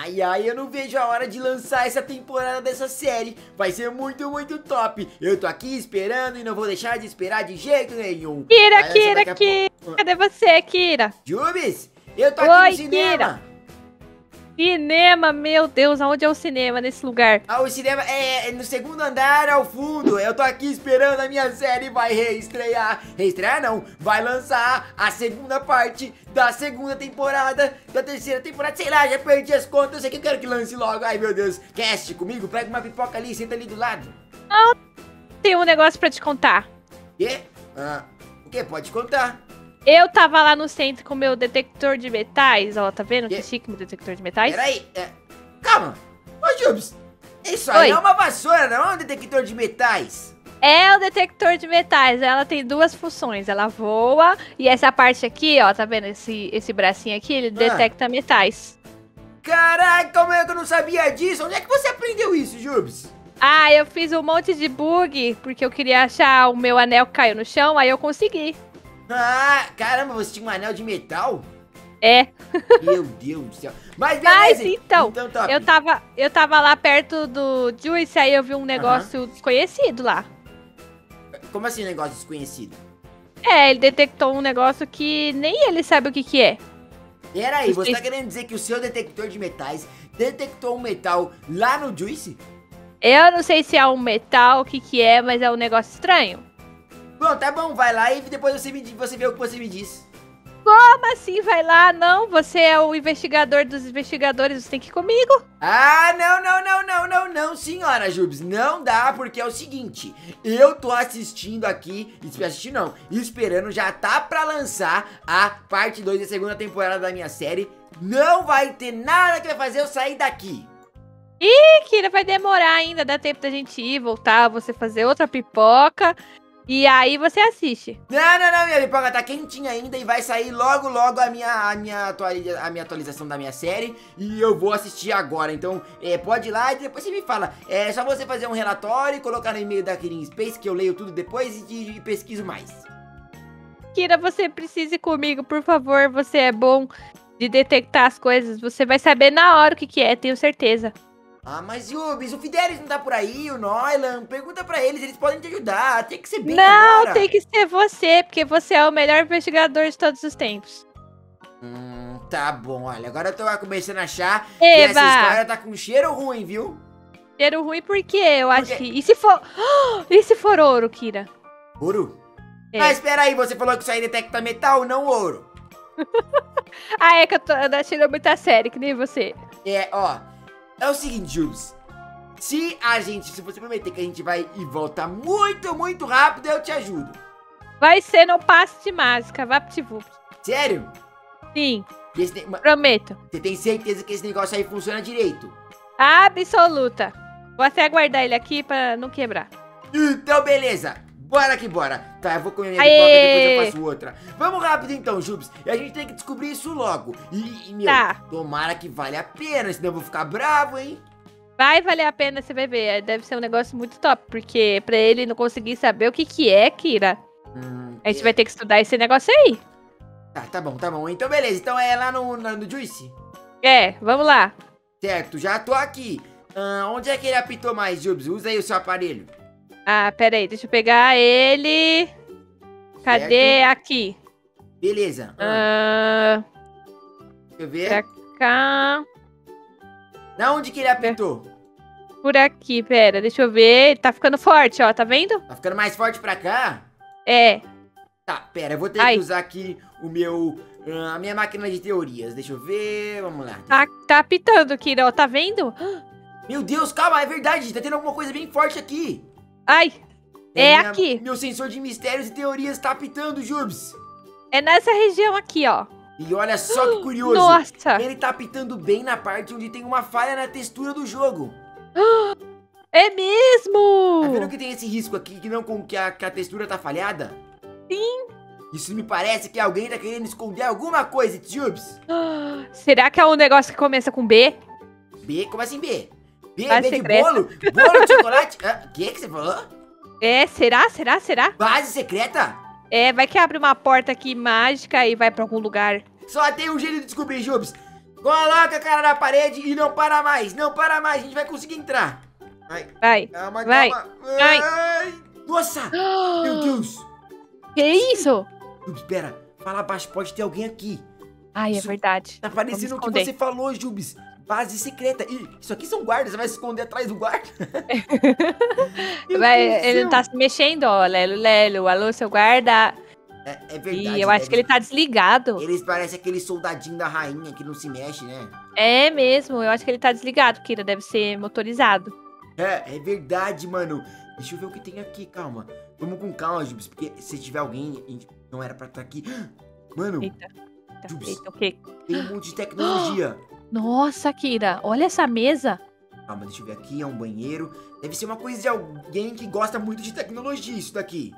Ai, ai, eu não vejo a hora de lançar essa temporada dessa série. Vai ser muito, muito top. Eu tô aqui esperando e não vou deixar de esperar de jeito nenhum. Kira, ai, Kira. Cadê você, Kira? Jubis, eu tô aqui no cinema. Kira. Cinema, meu Deus, aonde é o cinema nesse lugar? Ah, o cinema é no segundo andar ao fundo. Eu tô aqui esperando a minha série. Vai reestrear. Reestrear não, vai lançar a segunda parte da segunda temporada, da terceira temporada, sei lá, já perdi as contas, eu sei que eu quero que lance logo, ai meu Deus, quer assistir comigo? Pega uma pipoca ali, senta ali do lado. Não, tem um negócio pra te contar. Quê? Ah, o quê? Pode contar. Eu tava lá no centro com o meu detector de metais, ó, tá vendo? Que chique, meu detector de metais. Peraí, calma, ô Jubis, isso aí é uma vassoura, não é um detector de metais. É o detector de metais, ela tem duas funções, ela voa e essa parte aqui, ó, tá vendo esse bracinho aqui, ele detecta metais. Caraca, como é que eu não sabia disso? Onde é que você aprendeu isso, Jubis? Ah, eu fiz um monte de bug, porque eu queria achar o meu anel que caiu no chão, aí eu consegui. Ah, caramba, você tinha um anel de metal? É. Meu Deus do céu. Mas beleza. Mas, então top. Eu tava lá perto do Juice, aí eu vi um negócio desconhecido lá. Como assim, negócio desconhecido? É, ele detectou um negócio que nem ele sabe o que que é. Peraí, você tá querendo dizer que o seu detector de metais detectou um metal lá no Juice? Eu não sei se é um metal, o que que é, mas é um negócio estranho. Bom, tá bom, vai lá e depois você vê o que você me diz. Como assim, vai lá? Não, você é o investigador dos investigadores, você tem que ir comigo. Ah, não, senhora Jubis, não dá, porque é o seguinte, eu tô assistindo aqui, esperando, já tá pra lançar a parte 2 da segunda temporada da minha série, não vai ter nada que vai fazer eu sair daqui. Ih, Kira, vai demorar ainda, dá tempo da gente ir, voltar, você fazer outra pipoca... E aí você assiste. Não, minha pipoca tá quentinha ainda e vai sair logo a minha atualização da minha série. E eu vou assistir agora, então pode ir lá e depois você me fala. É só você fazer um relatório e colocar no e-mail da Kirin Space que eu leio tudo depois e pesquiso mais. Kira, você precisa ir comigo, por favor. Você é bom de detectar as coisas. Você vai saber na hora o que que é, tenho certeza. Ah, mas Jubis, o Fidelis não tá por aí, o Noilan, pergunta pra eles, eles podem te ajudar, tem que ser bem agora. Não, tem que ser você, porque você é o melhor investigador de todos os tempos. Tá bom, olha, agora eu tô começando a achar que essa história tá com cheiro ruim, viu? Cheiro ruim por quê? Acho que... E se for ouro, Kira? Ouro? É. Ah, espera aí, você falou que isso aí detecta metal, não ouro. Ah, é que eu tô achando muito a sério, que nem você. É, ó... É o seguinte, Jubis, se você prometer que a gente vai e volta muito, muito rápido, eu te ajudo. Vai ser no passe de mágica, VaptVup. Sério? Sim, prometo. Você tem certeza que esse negócio aí funciona direito? Absoluta. Vou até guardar ele aqui pra não quebrar. Então, beleza. Bora que bora. Tá, eu vou comer minha pipoca e depois eu faço outra. Vamos rápido então, Jubis. A gente tem que descobrir isso logo. E meu, tomara que vale a pena, senão eu vou ficar bravo, hein? Vai valer a pena, você vai ver. Deve ser um negócio muito top, porque pra ele não conseguir saber o que que é, Kira. A gente vai ter que estudar esse negócio aí. Tá bom. Então, beleza. Então é lá no Juice? É, vamos lá. Certo, já tô aqui. Onde é que ele apitou mais, Jubis? Usa aí o seu aparelho. Ah, pera aí, deixa eu pegar ele. Cadê? Certo. Aqui. Beleza. Deixa eu ver. Pra cá. Na onde que ele apertou? Por aqui, pera, deixa eu ver. Tá ficando forte, ó, tá vendo? Tá ficando mais forte pra cá? É. Tá, pera, eu vou ter que usar aqui o meu... A minha máquina de teorias, deixa eu ver, vamos lá. Tá apitando aqui, ó, tá vendo? Meu Deus, calma, é verdade, tá tendo alguma coisa bem forte aqui. Ai, aqui. Meu sensor de mistérios e teorias tá apitando, Jubis. É nessa região aqui, ó. E olha só que curioso. Nossa. Ele tá apitando bem na parte onde tem uma falha na textura do jogo. É mesmo. Tá vendo que tem esse risco aqui que a textura tá falhada? Sim. Isso me parece que alguém tá querendo esconder alguma coisa, Jubis. Será que é um negócio que começa com B? B? Como assim B? Base secreta. Bolo de chocolate? Que você falou? É, será? Base secreta? É, vai que abre uma porta aqui mágica e vai pra algum lugar. Só tem um jeito de descobrir, Jubis. Coloca a cara na parede e não para mais. Não para mais, a gente vai conseguir entrar. Vai, vai, calma, vai, calma. Vai. Ai, nossa, meu Deus. Que isso? Espera, fala baixo, pode ter alguém aqui. Ai, isso é verdade. Tá parecendo o que você falou, Jubis. Base secreta. Ih, isso aqui são guardas, você vai se esconder atrás do guarda? Vai, ele não tá se mexendo, ó. Lelo, Lelo, alô, seu guarda. É verdade. E eu acho que ele tá desligado. Eles parecem aquele soldadinho da rainha que não se mexe, né? É mesmo, eu acho que ele tá desligado, Kira, deve ser motorizado. É verdade, mano. Deixa eu ver o que tem aqui, calma. Vamos com calma, Jubis, porque se tiver alguém, não era pra estar aqui. Mano, eita, Jubis, eita, okay. Tem um monte de tecnologia. Nossa, Kira, olha essa mesa. Calma, deixa eu ver aqui, é um banheiro. Deve ser uma coisa de alguém que gosta muito de tecnologia, isso daqui.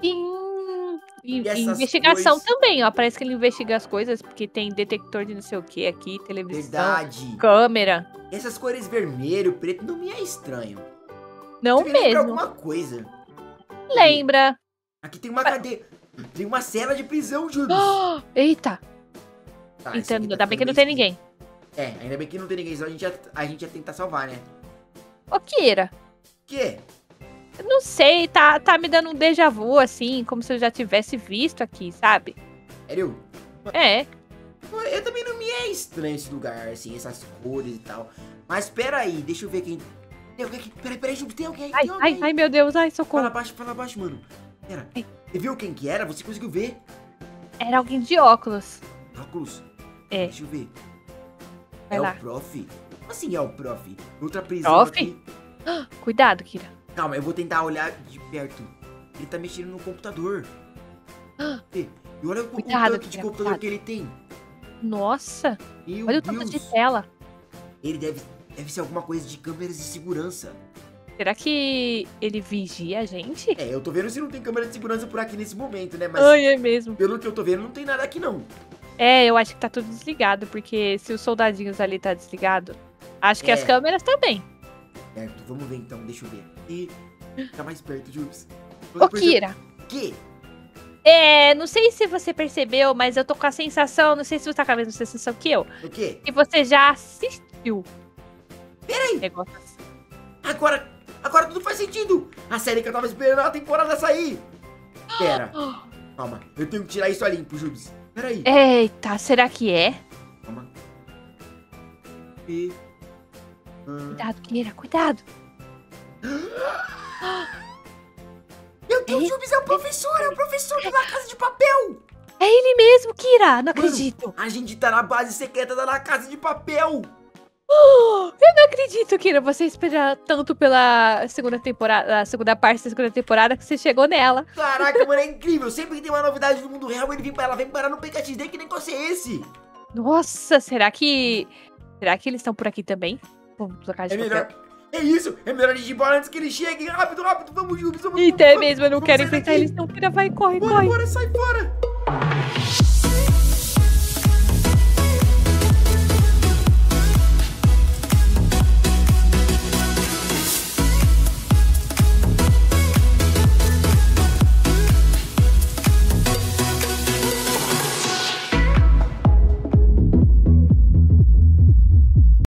Sim, e investigação coisas... também, ó. Parece que ele investiga as coisas, porque tem detector de não sei o que aqui, televisão, verdade, câmera. Essas cores vermelho, preto, não me é estranho. Não mesmo. Lembra alguma coisa. Lembra. Aqui tem uma cadeia, tem uma cela de prisão, Júlio. Oh, eita. Tá, então, ainda bem que não tem ninguém. É, ainda bem que não tem ninguém, senão a gente ia tentar salvar, né? Ô, Kira. Quê? Eu não sei, tá me dando um déjà vu, assim, como se eu já tivesse visto aqui, sabe? Sério? É. Eu também não me é estranho esse lugar, assim, essas cores e tal. Mas peraí, deixa eu ver quem... Tem alguém aqui? Peraí, tem alguém, ai, tem alguém. Ai, meu Deus, ai, socorro. Fala baixo, mano. Pera, ai. Você viu quem que era? Você conseguiu ver? Era alguém de óculos. Óculos? É. Deixa eu ver. Vai lá. O prof? Como assim é o prof? Outra prisão prof? Aqui. Cuidado, Kira. Calma, eu vou tentar olhar de perto. Ele tá mexendo no computador. E olha o tanto de computador que ele tem. Nossa. Meu olha Deus. O tanto de tela. Ele deve ser alguma coisa de câmeras de segurança. Será que ele vigia a gente? É, eu tô vendo se não tem câmera de segurança por aqui nesse momento, né? Mas ai, é mesmo. Pelo que eu tô vendo, não tem nada aqui, não. É, eu acho que tá tudo desligado, porque se os soldadinhos ali tá desligado, acho que as câmeras também. Certo, vamos ver então, deixa eu ver. E tá mais perto, Jubis. Ô, Kira. Que? É, não sei se você percebeu, mas eu tô com a sensação, não sei se você tá com a mesma sensação que eu. O quê? Que você já assistiu. Peraí. Negócio assim. Agora tudo faz sentido. A série que eu tava esperando a temporada sair. Pera. Calma, eu tenho que tirar isso a limpo, Jubis. Peraí. Eita, será que é? Calma. E... Cuidado, Kira, cuidado. Meu Deus, Jubis, é o professor da La Casa de Papel. É ele mesmo, Kira, não acredito. Mano, a gente tá na base secreta da La Casa de Papel. Eu não acredito, Kira, você espera tanto pela segunda temporada, a segunda parte da segunda temporada que você chegou nela. Caraca, mano, é incrível. Sempre que tem uma novidade do mundo real, ela vem parar no PKXD, que negócio é esse? Nossa, será que eles estão por aqui também? Vamos trocar de papel. É isso, é melhor a gente ir embora antes que eles cheguem. Rápido, rápido, vamos, Júlio. Então é mesmo, eu não quero enfrentar eles, não, Kira, vai, corre, bora, sai fora.